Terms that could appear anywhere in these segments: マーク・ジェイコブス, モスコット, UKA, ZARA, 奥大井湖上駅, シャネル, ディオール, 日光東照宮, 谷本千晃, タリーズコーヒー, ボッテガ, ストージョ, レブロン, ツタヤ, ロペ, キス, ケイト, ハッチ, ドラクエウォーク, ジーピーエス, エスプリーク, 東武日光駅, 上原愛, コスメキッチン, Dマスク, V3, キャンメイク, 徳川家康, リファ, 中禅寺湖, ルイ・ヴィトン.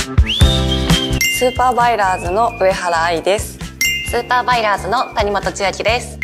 スーパーバイラーズの上原愛です。スーパーバイラーズの谷本千秋です。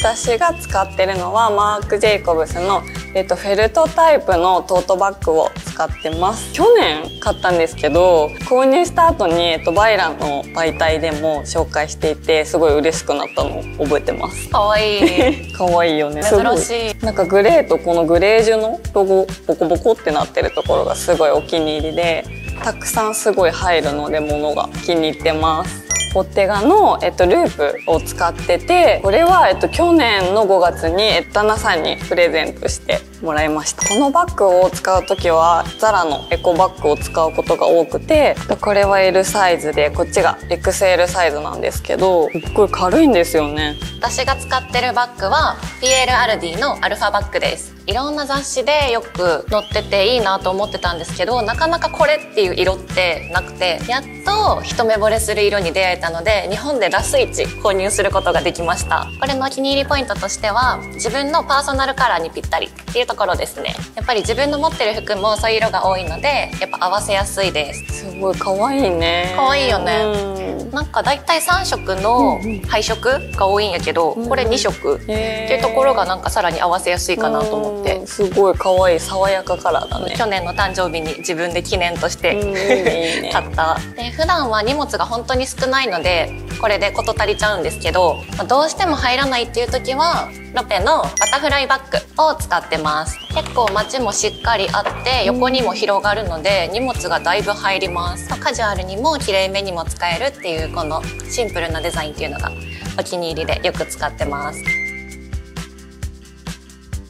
私が使ってるのはマーク・ジェイコブスの、フェルトタイプのトートバッグを使ってます。去年買ったんですけど、購入した後に、BAILAの媒体でも紹介していて、すごい嬉しくなったのを覚えてます。かわいいかわいいよね。珍しい。なんかグレーとこのグレージュのロゴボコボコってなってるところがすごいお気に入りで、たくさんすごい入るので物が気に入ってます。ボッテガの、ループを使ってて、これは、去年の5月に旦那さんにプレゼントしてもらいました。このバッグを使う時は ZARA のエコバッグを使うことが多くて、これは L サイズで、こっちが XL サイズなんですけど、すっごい軽いんですよね。私が使ってるバッグはピエール・アルディのアルファバッグです。いろんな雑誌でよく載ってていいなと思ってたんですけど、なかなかこれっていう色ってなくて、やっと一目惚れする色に出会えたので、日本でラスイチ購入することができました。これのお気に入りポイントとしては、自分のパーソナルカラーにぴったりっていうところですね。やっぱり自分の持ってる服もそういう色が多いので、やっぱ合わせやすいです。すごい可愛いね。可愛いよね。なんかだいたい3色の配色が多いんやけど、これ2色っていうところがなんかさらに合わせやすいかなと思って、すごい可愛い爽やかカラーだね。去年の誕生日に自分で記念として買った。で、普段は荷物が本当に少ないので、これで事足りちゃうんですけど、どうしても入らないっていう時はロペのバタフライバッグを使ってます。結構街もしっかりあって、横にも広がるので荷物がだいぶ入ります。カジュアルにもきれいめにも使えるっていう、このシンプルなデザインっていうのがお気に入りでよく使ってます。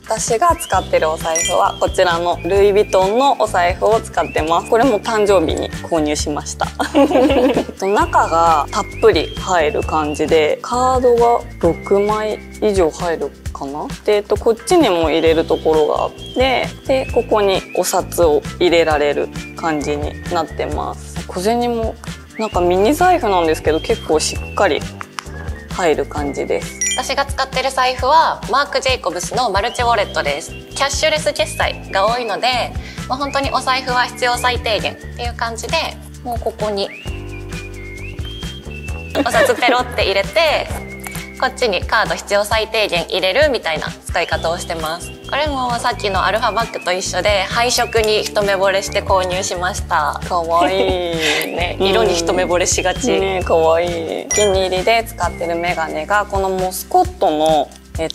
私が使ってるお財布はこちらのルイ・ヴィトンのお財布を使ってます。これも誕生日に購入しました。中がたっぷり入る感じで、カードが6枚以上入るかな。で、こっちにも入れるところがあって、でここにお札を入れられる感じになってます。小銭もなんかミニ財布なんですけど、結構しっかり入る感じです。私が使ってる財布はマーク・ジェイコブスのマルチウォレットです。キャッシュレス決済が多いので、本当にお財布は必要最低限っていう感じで、もうここにお札ペロって入れて、こっちにカード必要最低限入れるみたいな使い方をしてます。これもさっきのアルファバッグと一緒で、配色に一目惚れして購入しました。かわいいね。色に一目惚れしがちね。かわいい。お気に入りで使ってるメガネがこのモスコットの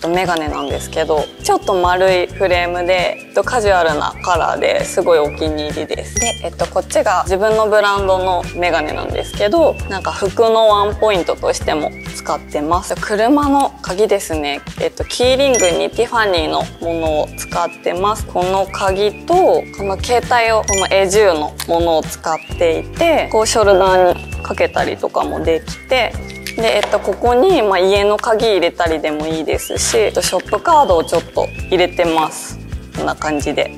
メガネなんですけど、ちょっと丸いフレームで、カジュアルなカラーですごいお気に入りです。で、こっちが自分のブランドのメガネなんですけど、なんか服のワンポイントとしても使ってます。車の鍵ですね。キーリングにティファニーのものを使ってます。この鍵と、この携帯をこの A10 のものを使っていて、こうショルダーにかけたりとかもできて、で、ここに、家の鍵入れたりでもいいですし、ショップカードをちょっと入れてます。こんな感じで。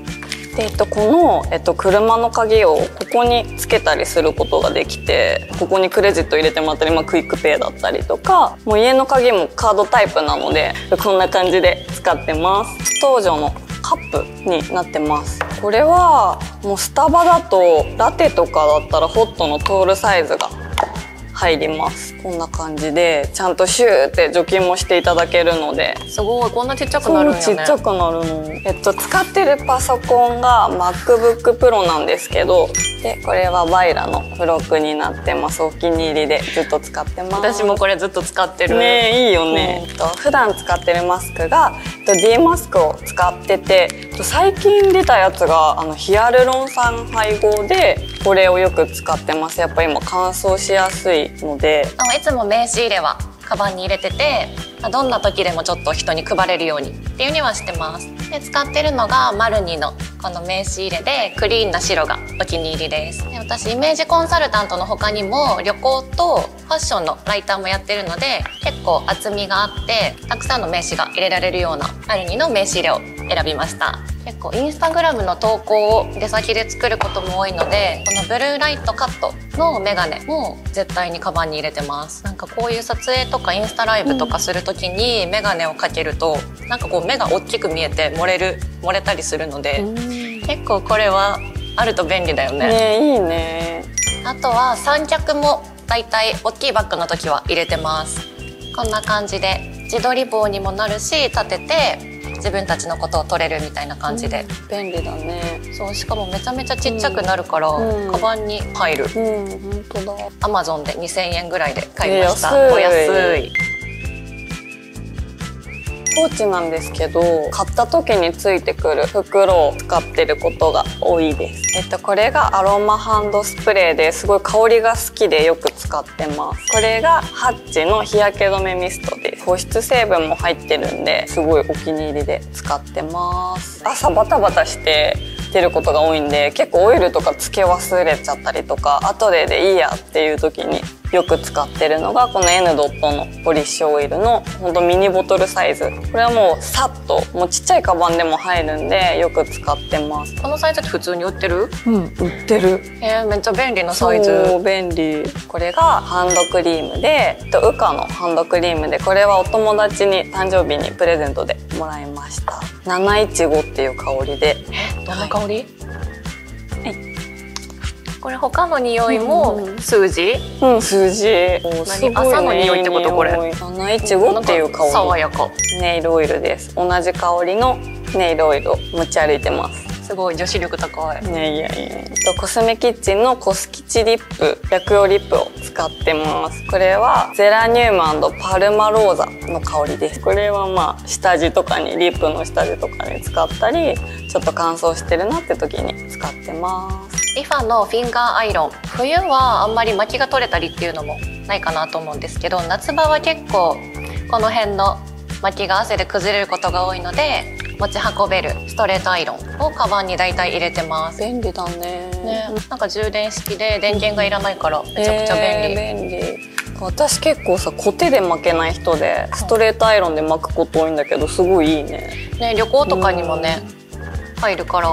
で、この、車の鍵をここにつけたりすることができて、ここにクレジット入れてもらったり、クイックペイだったりとか、もう家の鍵もカードタイプなので、こんな感じで使ってます。ストージョのカップになってます。これは、もうスタバだと、ラテとかだったらホットのトールサイズが入ります。こんな感じでちゃんとシューって除菌もしていただけるので、すごいこんなちっちゃくなるんよね。ちっちゃくなるの。使ってるパソコンが MacBookPro なんですけど、でこれはBAILAの付録になってます。お気に入りでずっと使ってます。私もこれずっと使ってるね。いいよね。普段使ってるマスクが D マスクを使ってて、最近出たやつがヒアルロン酸配合で、これをよく使ってます。やっぱ今乾燥しやすいので、いつも名刺入れはカバンに入れてて、どんな時でもちょっと人に配れるようにっていうにはしてます。で使ってるのがマルニのこの名刺入れで、クリーンな白がお気に入りです。で私イメージコンサルタントの他にも旅行とファッションのライターもやってるので、結構厚みがあってたくさんの名刺が入れられるようなマルニの名刺入れを選びました。結構インスタグラムの投稿を出先で作ることも多いので、このブルーライトカットのメガネも絶対にカバンに入れてます。なんかこういう撮影とかインスタライブとかする時にメガネをかけると、なんかこう目が大きく見えて漏れたりするので、結構これはあると便利だよね。ね、いいね。あとは三脚もだいたい大きいバッグの時は入れてます。こんな感じで自撮り棒にもなるし、立てて自分たちのことを撮れるみたいな感じで、便利だね。そう、しかもめちゃめちゃちっちゃくなるから、カバンに入る。本当だ。Amazon で2000円ぐらいで買いました。お安い。ポーチなんですけど、買った時についてくる袋を使ってることが多いです。これがアロマハンドスプレーですごい香りが好きでよく使ってます。これがハッチの日焼け止めミストです。保湿成分も入ってるんで、すごいお気に入りで使ってます。朝バタバタして出ることが多いんで、結構オイルとかつけ忘れちゃったりとか、後でいいやっていう時によく使ってるのがこの N ドットのポリッシュオイルのほんとミニボトルサイズ。これはもうさっと、もうちっちゃいカバンでも入るんでよく使ってます。このサイズって普通に売ってる？売ってる。めっちゃ便利なサイズ。そう、便利。これがハンドクリームで、UKAのハンドクリームで、これはお友達に誕生日にプレゼントでもらいました。715っていう香りで。どんな香り？これ他の匂いも数字？数字。朝の匂いってことこれ。715っていう香り。爽やか。ネイルオイルです。同じ香りのネイルオイルを持ち歩いてます。すごい女子力高い。ね、いやいや。コスメキッチンのコスキチリップ、薬用リップを使ってます。これはゼラニウム&パルマローザの香りです。これはまあ下地とかに、リップの下地とかに使ったり、ちょっと乾燥してるなって時に使ってます。リファのフィンガーアイロン。冬はあんまり巻きが取れたりっていうのもないかなと思うんですけど、夏場は結構この辺の巻きが汗で崩れることが多いので、持ち運べるストレートアイロンをカバンにだいたい入れてます。便利だ ね。なんか充電式で電源がいらないからめちゃくちゃ便利。便利。私結構さ、コテで巻けない人でストレートアイロンで巻くこと多いんだけど、すごいいい ね。旅行とかにもね、入るから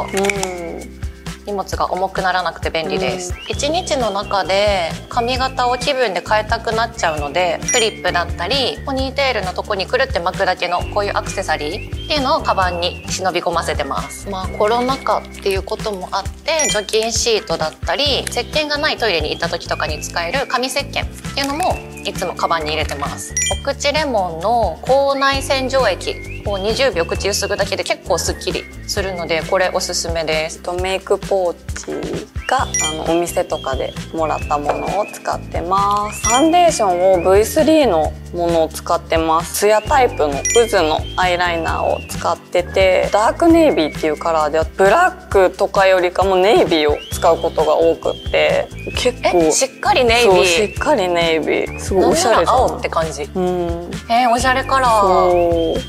荷物が重くならなくて便利です。1日の中で髪型を気分で変えたくなっちゃうので、クリップだったりポニーテールのとこにくるって巻くだけのこういうアクセサリーっていうのをカバンに忍び込ませてます。まあコロナ禍っていうこともあって、除菌シートだったり、石鹸がないトイレに行った時とかに使える紙石鹸っていうのもいつもカバンに入れてます。お口レモンの口内洗浄液。もう20秒口ゆすぐだけで結構すっきりするので、これおすすめです。メイクポーチがお店とかでもらったものを使ってます。ファンデーションを V3 のものを使ってます。ツヤタイプの渦のアイライナーを使ってて、ダークネイビーっていうカラーで、ブラックとかよりかもネイビーを使うことが多くって、結構しっかりネイビー。そう、しっかりネイビー。すごいおしゃれだな。青って感じ。おしゃれカラー。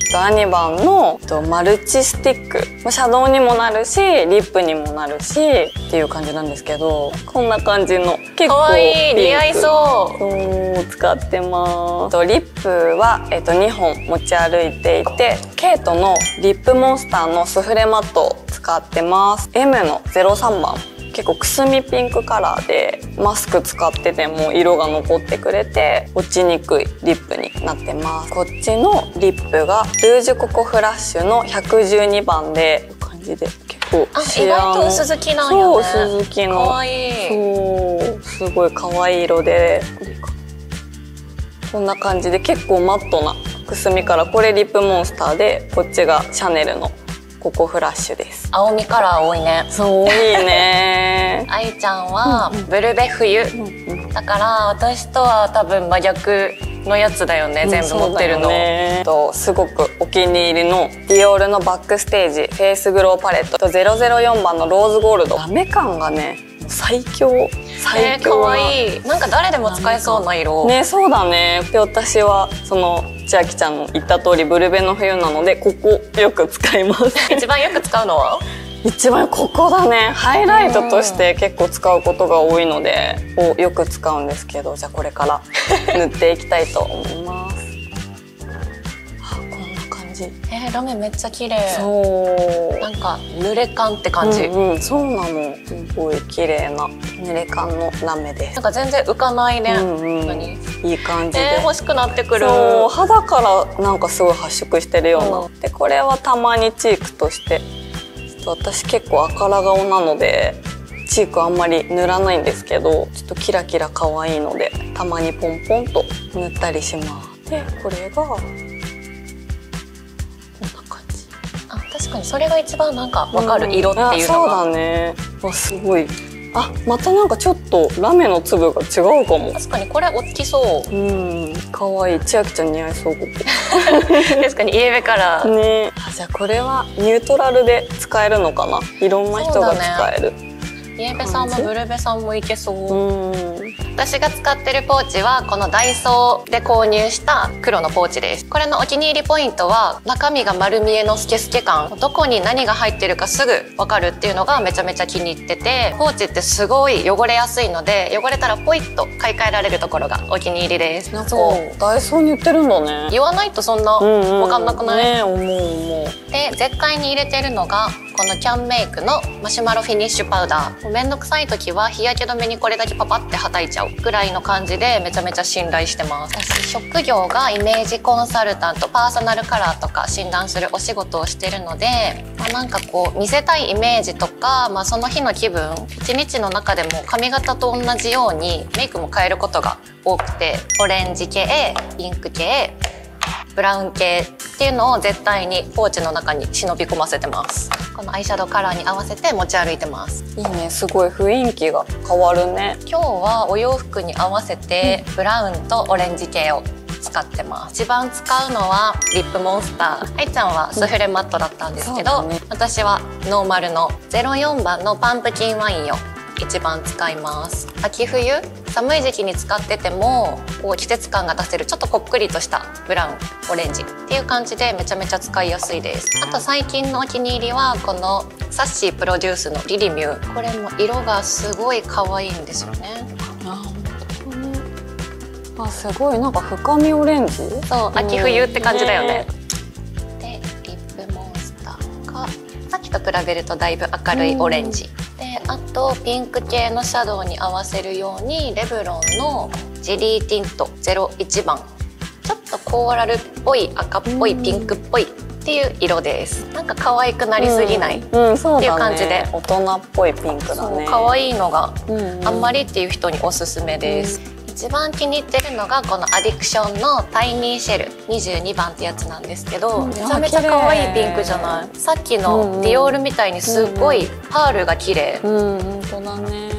2番のマルチスティック、シャドウにもなるしリップにもなるしっていう感じなんですけど、こんな感じの結構かわいい、似合いそう使ってます。リップは、2本持ち歩いていて、ケイトのリップモンスターのスフレマットを使ってます。 M の03番、結構くすみピンクカラーで、マスク使ってても色が残ってくれて落ちにくいリップになってます。こっちのリップがルージュココフラッシュの112番で、こういう感じで結構シワの、意外と薄付きなんよね。そう、薄付きの。可愛い。そう、すごい可愛い色で、こんな感じで結構マットなくすみから、これリップモンスターで、こっちがシャネルのココフラッシュです。青みカラー多いね。そう、多いね。あいちゃんはブルベ冬だから、私とは多分真逆のやつだよね。全部持ってるの。すごくお気に入りのディオールのバックステージフェイスグローパレットと004番のローズゴールド。ラメ感がね、最強。最強。可愛い。なんか誰でも使えそうな色。ね、そうだね。で、私はその千秋ちゃんの言った通りブルベの冬なので、ここよく使います。一番よく使うのは？一番ここだね。ハイライトとして結構使うことが多いので、よく使うんですけど、じゃあこれから塗っていきたいと思います。ラメめっちゃ綺麗。そう。なんか濡れ感って感じ。そうなの。すごい綺麗な濡れ感のラメです。なんか全然浮かないね。いい感じで。欲しくなってくる。そう、肌からなんかすごい発色してるような。で、これはたまにチークとして。私結構赤ら顔なので、チークあんまり塗らないんですけど、ちょっとキラキラ可愛いのでたまにポンポンと塗ったりします。でこれがこんな感じ。あ、確かにそれが一番なんか分かる色っていうのが、うん、そうだね。わ、すごい。あ、またなんかちょっとラメの粒が違うかも。確かにこれおつきそう。うん、かわいい。千秋ちゃん似合いそう、ここ確かにイエベカラーね。じゃあこれはニュートラルで使えるのかな、いろんな人が使える、ね、イエベさんもブルベさんもいけそう。うん、私が使ってるポーチはこのダイソーで購入した黒のポーチです。これのお気に入りポイントは中身が丸見えのスケスケ感、どこに何が入ってるかすぐ分かるっていうのがめちゃめちゃ気に入ってて、ポーチってすごい汚れやすいので汚れたらポイッと買い替えられるところがお気に入りです。なんかダイソーに言ってるんだね。言わないとそんな分かんなくない？思う思う。で絶対に入れてるのがこのキャンメイクのマシュマロフィニッシュパウダー。めんどくさい時は日焼け止めにこれだけパパってはたいちゃうぐらいの感じでめちゃめちゃ信頼してます。私職業がイメージコンサルタント、パーソナルカラーとか診断するお仕事をしてるので、まあ、なんかこう見せたいイメージとか、まあ、その日の気分、一日の中でも髪型と同じようにメイクも変えることが多くて、オレンジ系、ピンク系、ブラウン系っていうのを絶対にポーチの中に忍び込ませてます。このアイシャドウカラーに合わせて持ち歩いてます。いいね、すごい雰囲気が変わるね。今日はお洋服に合わせてブラウンとオレンジ系を使ってます。一番使うのはリップモンスター。愛ちゃんはスフレマットだったんですけど、ね、私はノーマルの04番のパンプキンワインを一番使います。秋冬寒い時期に使っててもこう季節感が出せるちょっとこっくりとしたブラウンオレンジっていう感じでめちゃめちゃ使いやすいです。あと最近のお気に入りはこのサッシープロデュースのリリミュー。これも色がすごい可愛いんですよね。あ、すごいなんか深みオレンジ。そう、秋冬って感じだよね。でリップモンスターがさっきと比べるとだいぶ明るいオレンジ。あとピンク系のシャドウに合わせるようにレブロンのジェリーティント01番、ちょっとコーラルっぽい、赤っぽい、ピンクっぽいっていう色です。なんか可愛くなりすぎないっていう感じで、大人っぽいピンクだね。可愛いのがあんまりっていう人におすすめです。一番気に入ってるのがこのアディクションのタイニーシェル22番ってやつなんですけど、めちゃめちゃ可愛いピンクじゃない？さっきのディオールみたいにすごいパールが綺麗。本当だね。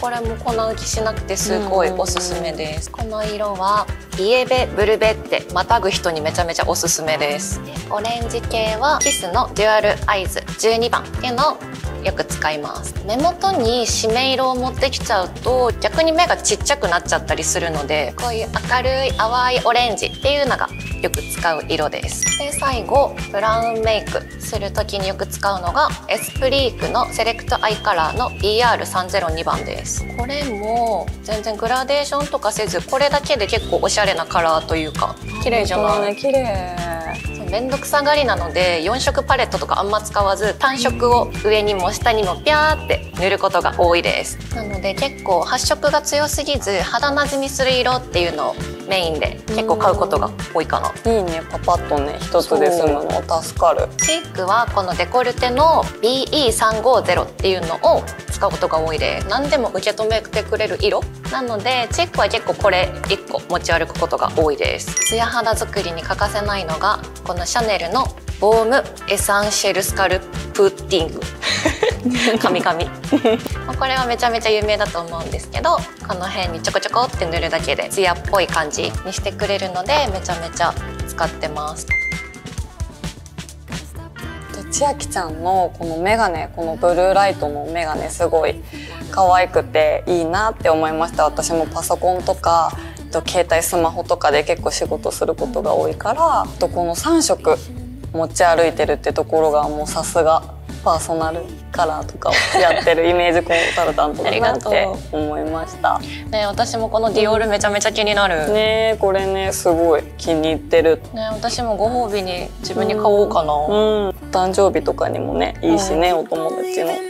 これも粉浮きしなくてすごいおすすめです。この色はイエベブルベってまたぐ人にめちゃめちゃおすすめです。でオレンジ系はキスのデュアルアイズ12番っていうのをよく使います。目元に締め色を持ってきちゃうと逆に目がちっちゃくなっちゃったりするので、こういう明るい淡いオレンジっていうのがよく使う色です。で最後ブラウンメイクする時によく使うのがエスプリークのセレクトアイカラーの BR302 番です。これも全然グラデーションとかせず、これだけで結構おしゃれなカラーというか綺麗じゃない？綺麗。めんどくさがりなので4色パレットとかあんま使わず、単色を上にも下にもピャーって塗ることが多いです。なので結構発色が強すぎず肌なじみする色っていうのをメインで結構買うことが多いかな。いいね、パパッとね一つで済むの助かる。チークはこのデコルテの BE350 っていうのを使うことが多いで、何でも受け止めてくれる色なのでチークは結構これ1個持ち歩くことが多いです。ツヤ肌作りに欠かせないのがこのシャネルのボームエサンシェルスカルプティング神々これはめちゃめちゃ有名だと思うんですけど、この辺にちょこちょこって塗るだけでツヤっぽい感じにしてくれるのでめちゃめちゃ使ってます。千秋ちゃんのこのメガネ、このブルーライトのメガネすごい可愛くていいなって思いました。私もパソコンとか携帯スマホとかで結構仕事することが多いから、この3色持ち歩いてるってところがもうさすがパーソナルカラーとかをやってるイメージコンサルタントだなって思いましたね。私もこのディオールめちゃめちゃ気になるね。これねすごい気に入ってるね。私もご褒美に自分に買おうかな。うん、誕生日とかにもねいいしね、お友達の。